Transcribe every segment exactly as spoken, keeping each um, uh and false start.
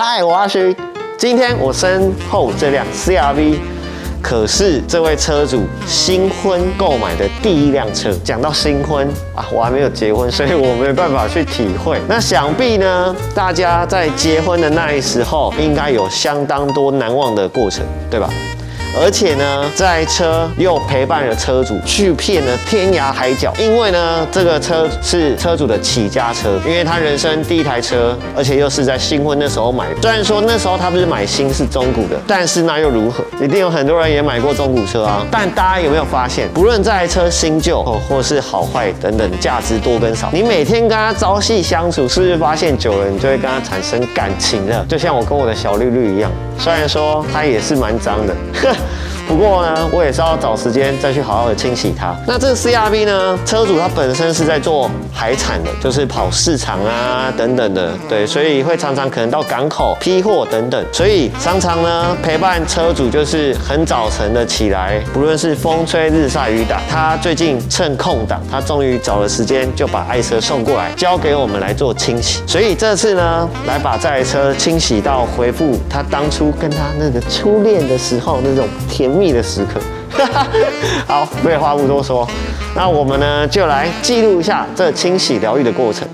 嗨，我阿勋，今天我身后这辆 C R V 可是这位车主新婚购买的第一辆车。讲到新婚啊，我还没有结婚，所以我没办法去体会。那想必呢，大家在结婚的那时候，应该有相当多难忘的过程，对吧？ 而且呢，这台车又陪伴了车主去遍了天涯海角，因为呢，这个车是车主的起家车，因为他人生第一台车，而且又是在新婚那时候买的。虽然说那时候他不是买新是中古的，但是那又如何？一定有很多人也买过中古车啊。但大家有没有发现，不论这台车新旧哦，或是好坏等等，价值多跟少，你每天跟他朝夕相处，是不是发现久了你就会跟他产生感情了？就像我跟我的小绿绿一样，虽然说它也是蛮脏的。 不过呢，我也是要找时间再去好好的清洗它。那这个 C R V 呢，车主他本身是在做海产的，就是跑市场啊等等的，对，所以会常常可能到港口批货等等，所以常常呢陪伴车主就是很早晨的起来，不论是风吹日晒雨打，他最近趁空档，他终于找了时间就把爱车送过来，交给我们来做清洗。所以这次呢，来把这台车清洗到回复他当初跟他那个初恋的时候那种甜蜜 蜜的时刻，好，废话不多说，那我们呢就来记录一下这清洗疗愈的过程。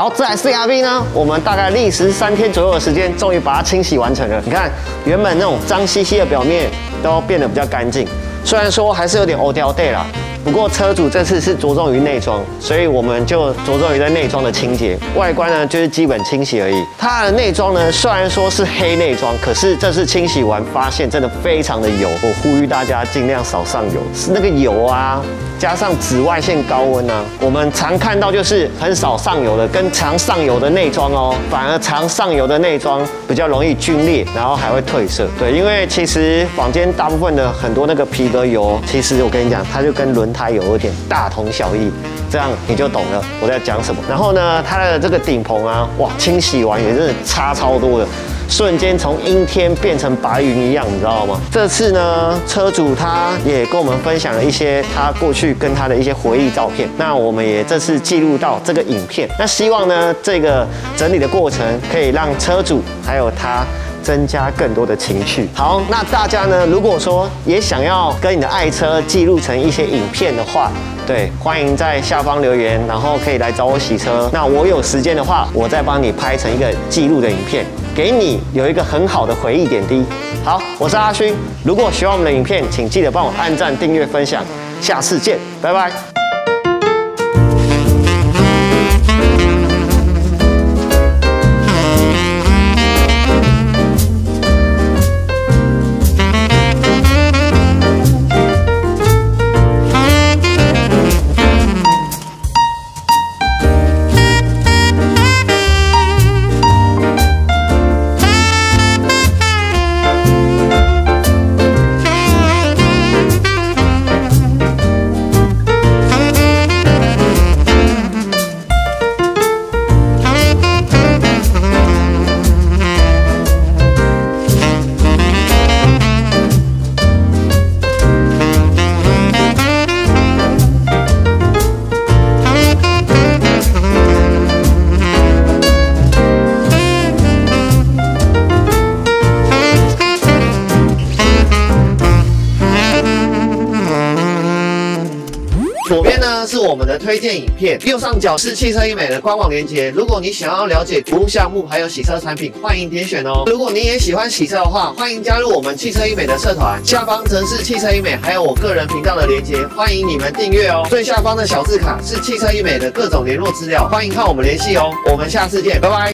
好，这台 C R V 呢，我们大概历时三天左右的时间，终于把它清洗完成了。你看，原本那种脏兮兮的表面都变得比较干净，虽然说还是有点欧雕带啦。 不过车主这次是着重于内装，所以我们就着重于在内装的清洁，外观呢就是基本清洗而已。它的内装呢虽然说是黑内装，可是这次清洗完发现真的非常的油，我呼吁大家尽量少上油，是那个油啊，加上紫外线高温啊，我们常看到就是很少上油的跟常上油的内装哦，反而常上油的内装比较容易皲裂，然后还会褪色。对，因为其实坊间大部分的很多那个皮革油，其实我跟你讲，它就跟轮 它有一点大同小异，这样你就懂了我在讲什么。然后呢，它的这个顶棚啊，哇，清洗完也真的差超多的，瞬间从阴天变成白云一样，你知道吗？这次呢，车主他也跟我们分享了一些他过去跟他的一些回忆照片，那我们也这次记录到这个影片。那希望呢，这个整理的过程可以让车主还有他 增加更多的情绪。好，那大家呢，如果说也想要跟你的爱车记录成一些影片的话，对，欢迎在下方留言，然后可以来找我洗车。那我有时间的话，我再帮你拍成一个记录的影片，给你有一个很好的回忆点滴。好，我是阿勋。如果喜欢我们的影片，请记得帮我按赞、订阅、分享。下次见，拜拜。左边呢是我们的推荐影片，右上角是汽车医美的官网链接。如果你想要了解服务项目还有洗车产品，欢迎点选哦。如果你也喜欢洗车的话，欢迎加入我们汽车医美的社团，下方则是汽车医美还有我个人频道的连接，欢迎你们订阅哦。最下方的小字卡是汽车医美的各种联络资料，欢迎和我们联系哦。我们下次见，拜拜。